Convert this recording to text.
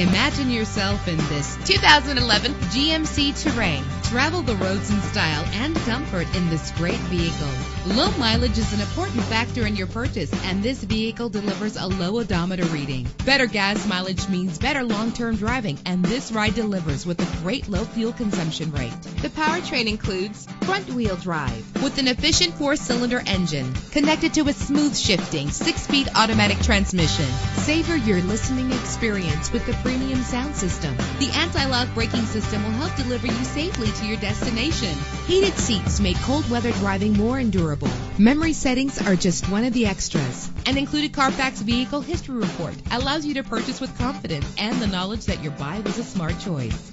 Imagine yourself in this 2011 GMC Terrain. Travel the roads in style and comfort in this great vehicle. Low mileage is an important factor in your purchase, and this vehicle delivers a low odometer reading. Better gas mileage means better long-term driving, and this ride delivers with a great low fuel consumption rate. The powertrain includes front-wheel drive with an efficient 4-cylinder engine connected to a smooth shifting 6-speed automatic transmission. Savor your listening experience with the premium sound system. The anti-lock braking system will help deliver you safely to your destination. Heated seats make cold weather driving more endurable. Memory settings are just one of the extras. An included Carfax Vehicle History Report allows you to purchase with confidence and the knowledge that your buy was a smart choice.